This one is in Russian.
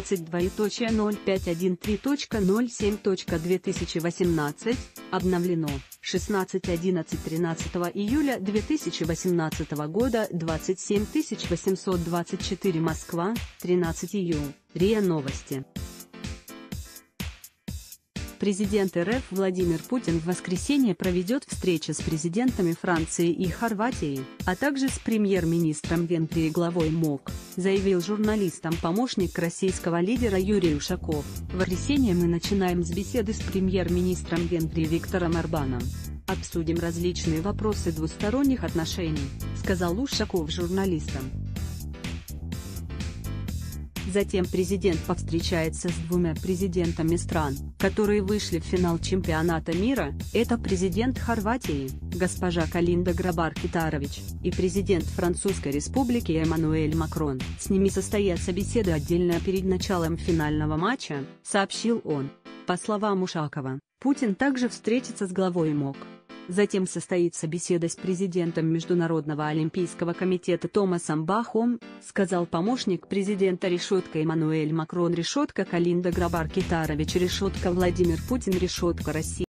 12.0513.07.2018, обновлено 16.11.13 июля 2018 года, 27824, Москва, 13 июля, РИА Новости. Президент РФ Владимир Путин в воскресенье проведет встречи с президентами Франции и Хорватии, а также с премьер-министром Венгрии и главой МОК, заявил журналистам помощник российского лидера Юрий Ушаков. В воскресенье мы начинаем с беседы с премьер-министром Венгрии Виктором Орбаном. Обсудим различные вопросы двусторонних отношений, сказал Ушаков журналистам. Затем президент повстречается с двумя президентами стран, которые вышли в финал чемпионата мира, это президент Хорватии, госпожа Калинда Грабар-Китарович, и президент Французской республики Эммануэль Макрон. С ними состоятся беседы отдельно перед началом финального матча, сообщил он. По словам Ушакова, Путин также встретится с главой МОК. Затем состоится беседа с президентом Международного олимпийского комитета Томасом Бахом, сказал помощник президента. Решетка Эммануэль Макрон, решетка Калинда Грабар-Китарович, решетка Владимир Путин, решетка Россия.